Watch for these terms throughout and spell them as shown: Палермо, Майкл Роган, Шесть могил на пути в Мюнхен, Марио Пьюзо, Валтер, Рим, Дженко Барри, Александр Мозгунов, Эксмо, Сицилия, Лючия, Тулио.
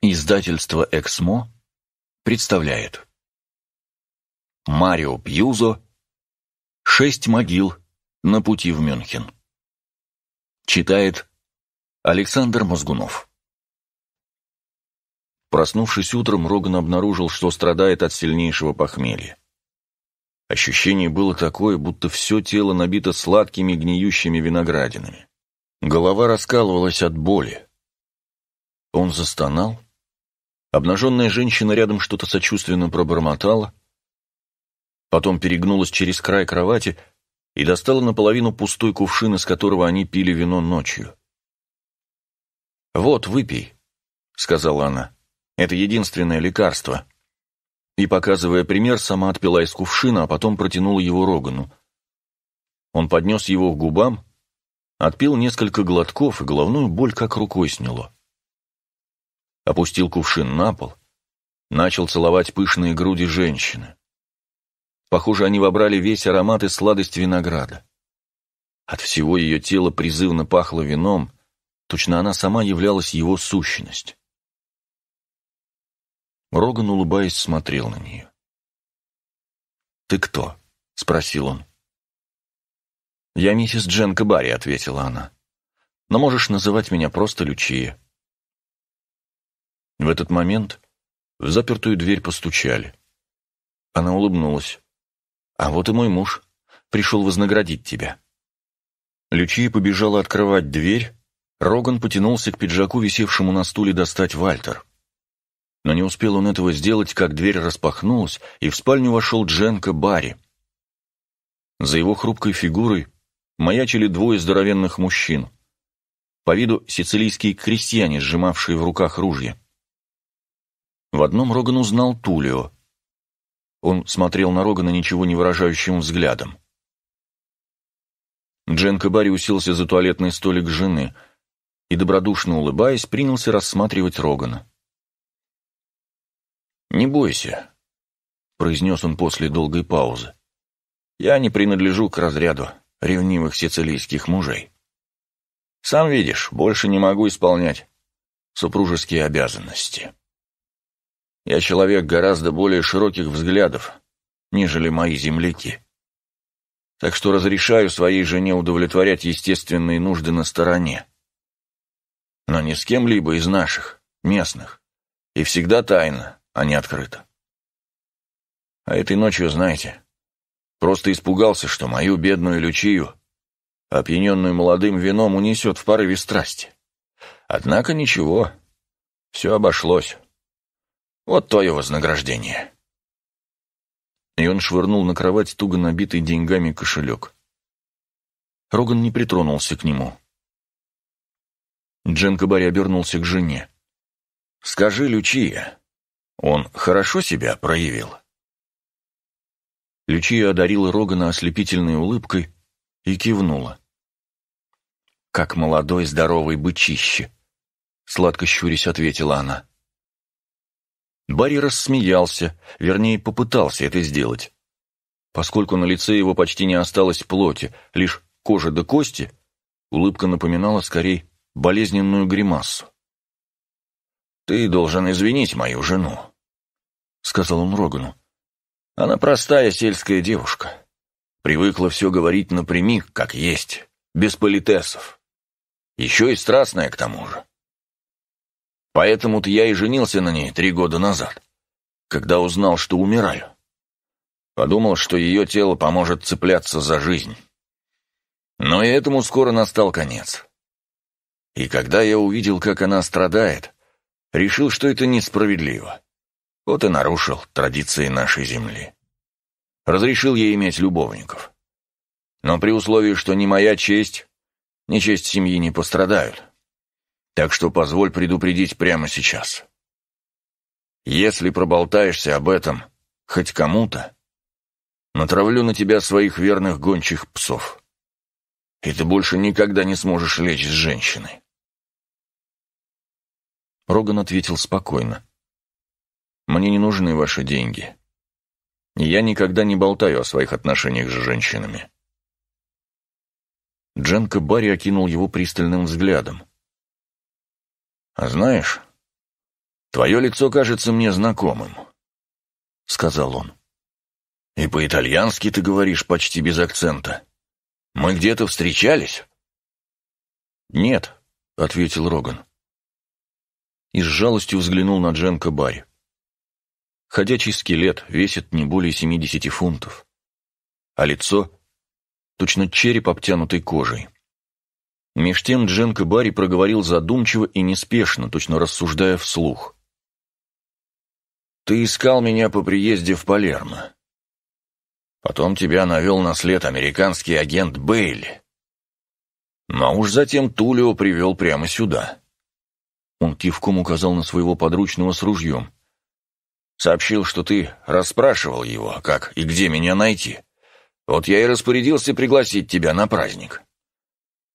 Издательство «Эксмо» представляет Марио Пьюзо «Шесть могил на пути в Мюнхен». Читает Александр Мозгунов. Проснувшись утром, Роган обнаружил, что страдает от сильнейшего похмелья. Ощущение было такое, будто все тело набито сладкими гниющими виноградинами. Голова раскалывалась от боли. Он застонал. Обнаженная женщина рядом что-то сочувственно пробормотала, потом перегнулась через край кровати и достала наполовину пустой кувшин, из которого они пили вино ночью. «Вот, выпей», — сказала она, — «это единственное лекарство». И, показывая пример, сама отпила из кувшина, а потом протянула его Рогану. Он поднес его к губам, отпил несколько глотков, и головную боль как рукой сняло. Опустил кувшин на пол, начал целовать пышные груди женщины. Похоже, они вобрали весь аромат и сладость винограда. От всего ее тела призывно пахло вином, точно она сама являлась его сущность. Роган, улыбаясь, смотрел на нее. «Ты кто?» — спросил он. «Я миссис Дженко Барри», — ответила она. «Но можешь называть меня просто Лючия». В этот момент в запертую дверь постучали. Она улыбнулась. «А вот и мой муж. Пришел вознаградить тебя». Лючия побежала открывать дверь. Роган потянулся к пиджаку, висевшему на стуле, достать Вальтер. Но не успел он этого сделать, как дверь распахнулась, и в спальню вошел Дженко Барри. За его хрупкой фигурой маячили двое здоровенных мужчин. По виду сицилийские крестьяне, сжимавшие в руках ружья. В одном Роган узнал Тулио. Он смотрел на Рогана ничего не выражающим взглядом. Дженко Барри уселся за туалетный столик жены и, добродушно улыбаясь, принялся рассматривать Рогана. «Не бойся», — произнес он после долгой паузы. «Я не принадлежу к разряду ревнивых сицилийских мужей. Сам видишь, больше не могу исполнять супружеские обязанности. Я человек гораздо более широких взглядов, нежели мои земляки. Так что разрешаю своей жене удовлетворять естественные нужды на стороне. Но не с кем-либо из наших, местных. И всегда тайно, а не открыто. А этой ночью, знаете, просто испугался, что мою бедную Лючию, опьяненную молодым вином, унесет в порыве страсти. Однако ничего, все обошлось». Вот твое вознаграждение». И он швырнул на кровать туго набитый деньгами кошелек. Роган не притронулся к нему. Дженко Барри обернулся к жене. «Скажи, Лючия, он хорошо себя проявил?» Лючия одарила Рогана ослепительной улыбкой и кивнула. «Как молодой здоровый бычище», — сладко щурясь ответила она. Барри рассмеялся, вернее, попытался это сделать. Поскольку на лице его почти не осталось плоти, лишь кожа да кости, улыбка напоминала скорее болезненную гримасу. «Ты должен извинить мою жену», — сказал он Рогану. «Она простая сельская девушка. Привыкла все говорить напрямик, как есть, без политесов. Еще и страстная к тому же. Поэтому-то я и женился на ней 3 года назад, когда узнал, что умираю. Подумал, что ее тело поможет цепляться за жизнь. Но и этому скоро настал конец. И когда я увидел, как она страдает, решил, что это несправедливо. Вот и нарушил традиции нашей земли. Разрешил ей иметь любовников. Но при условии, что ни моя честь, ни честь семьи не пострадают. Так что позволь предупредить прямо сейчас. Если проболтаешься об этом хоть кому-то, натравлю на тебя своих верных гончих псов, и ты больше никогда не сможешь лечь с женщиной». Роган ответил спокойно. «Мне не нужны ваши деньги. Я никогда не болтаю о своих отношениях с женщинами». Дженко Барри окинул его пристальным взглядом. «А знаешь, «Твое лицо кажется мне знакомым», — сказал он. «И по-итальянски ты говоришь почти без акцента. Мы где-то встречались?» «Нет», — ответил Роган. И с жалостью взглянул на Дженко Барри. Ходячий скелет весит не более 70 фунтов, а лицо — точно череп, обтянутый кожей. Меж тем Дженко Барри проговорил задумчиво и неспешно, точно рассуждая вслух. «Ты искал меня по приезде в Палермо. Потом тебя навел на след американский агент Бейли. Но уж затем Тулио привел прямо сюда». Он кивком указал на своего подручного с ружьем. «Сообщил, что ты расспрашивал его, как и где меня найти. Вот я и распорядился пригласить тебя на праздник.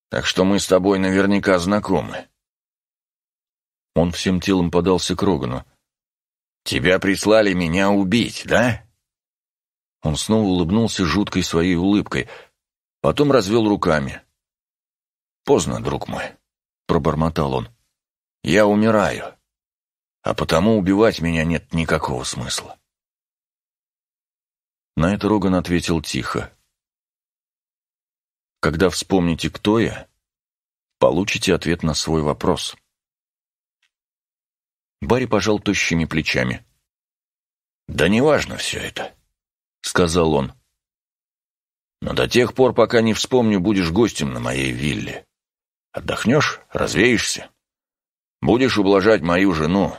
Так что мы с тобой наверняка знакомы». Он всем телом подался к Рогану. «Тебя прислали меня убить, да?» Он снова улыбнулся жуткой своей улыбкой, потом развел руками. «Поздно, друг мой», — пробормотал он. «Я умираю, а потому убивать меня нет никакого смысла». На это Роган ответил тихо. «Когда вспомните, кто я, получите ответ на свой вопрос». Барри пожал тощими плечами. «Да неважно все это», — сказал он. «Но до тех пор, пока не вспомню, будешь гостем на моей вилле. Отдохнешь, развеешься. Будешь ублажать мою жену,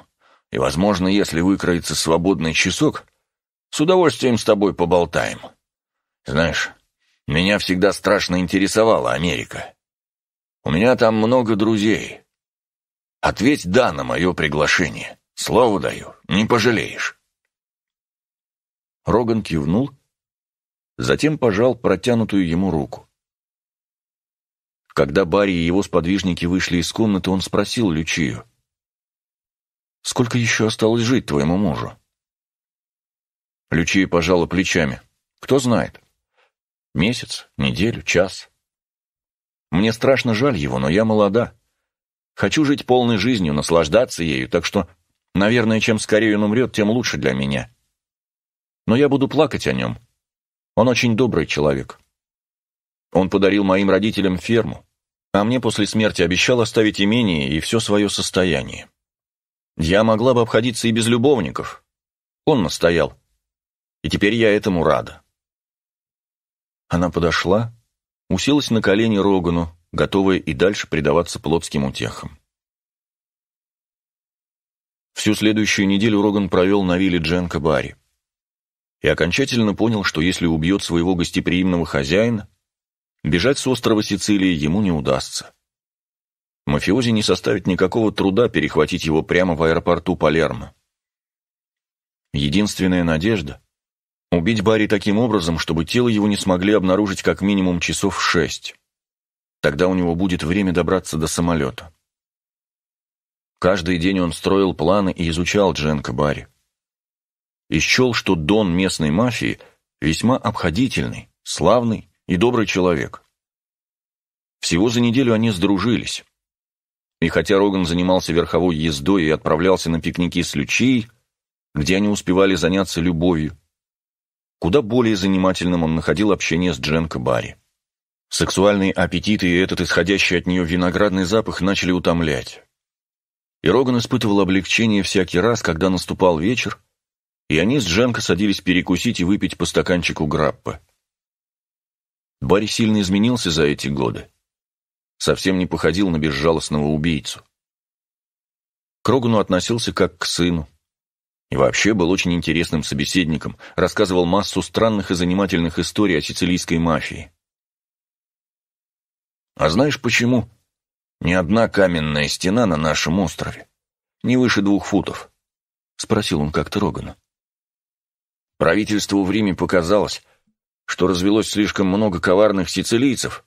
и, возможно, если выкроется свободный часок, с удовольствием с тобой поболтаем. Знаешь, меня всегда страшно интересовала Америка. У меня там много друзей. Ответь «да» на мое приглашение. Слово даю, не пожалеешь». Роган кивнул, затем пожал протянутую ему руку. Когда Барри и его сподвижники вышли из комнаты, он спросил Лючию: «Сколько еще осталось жить твоему мужу?» Лючия пожала плечами. «Кто знает. Месяц, неделю, час. Мне страшно жаль его, но я молода. Хочу жить полной жизнью, наслаждаться ею, так что, наверное, чем скорее он умрет, тем лучше для меня. Но я буду плакать о нем. Он очень добрый человек. Он подарил моим родителям ферму, а мне после смерти обещал оставить имение и все свое состояние. Я могла бы обходиться и без любовников. Он настоял. И теперь я этому рада». Она подошла, уселась на колени Рогану, готовая и дальше предаваться плотским утехам. Всю следующую неделю Роган провел на вилле Дженко Барри и окончательно понял, что если убьет своего гостеприимного хозяина, бежать с острова Сицилии ему не удастся. Мафиози не составит никакого труда перехватить его прямо в аэропорту Палермо. Единственная надежда — убить Барри таким образом, чтобы тело его не смогли обнаружить как минимум часов в 6. Тогда у него будет время добраться до самолета. Каждый день он строил планы и изучал Дженко Барри. И счел, что дон местной мафии весьма обходительный, славный и добрый человек. Всего за неделю они сдружились. И хотя Роган занимался верховой ездой и отправлялся на пикники с Лючией, где они успевали заняться любовью, куда более занимательным он находил общение с Дженко Барри. Сексуальные аппетиты и этот исходящий от нее виноградный запах начали утомлять. И Роган испытывал облегчение всякий раз, когда наступал вечер, и они с Дженко садились перекусить и выпить по стаканчику граппы. Барри сильно изменился за эти годы. Совсем не походил на безжалостного убийцу. К Рогану относился как к сыну. И вообще был очень интересным собеседником, рассказывал массу странных и занимательных историй о сицилийской мафии. «А знаешь почему? Ни одна каменная стена на нашем острове не выше 2 футов», — спросил он как-то Рогана. «Правительству в Риме показалось, что развелось слишком много коварных сицилийцев,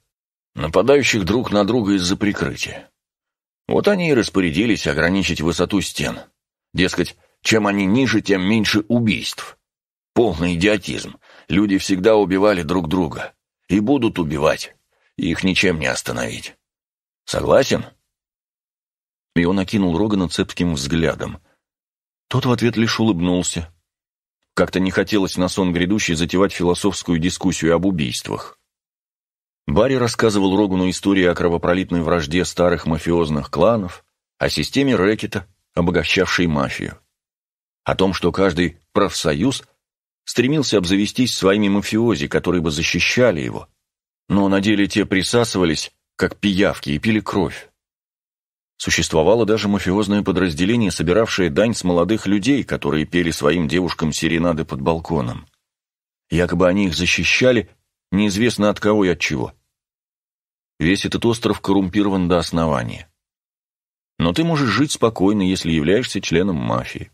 нападающих друг на друга из-за прикрытия. Вот они и распорядились ограничить высоту стен. Дескать, чем они ниже, тем меньше убийств. Полный идиотизм. Люди всегда убивали друг друга. И будут убивать. Их ничем не остановить. Согласен?» И он окинул Рогана цепким взглядом. Тот в ответ лишь улыбнулся. Как-то не хотелось на сон грядущий затевать философскую дискуссию об убийствах. Барри рассказывал Рогану истории о кровопролитной вражде старых мафиозных кланов, о системе рэкета, обогащавшей мафию, о том, что каждый профсоюз стремился обзавестись своими мафиози, которые бы защищали его, но на деле те присасывались, как пиявки, и пили кровь. Существовало даже мафиозное подразделение, собиравшее дань с молодых людей, которые пели своим девушкам серенады под балконом. Якобы они их защищали, неизвестно от кого и от чего. Весь этот остров коррумпирован до основания. Но ты можешь жить спокойно, если являешься членом мафии.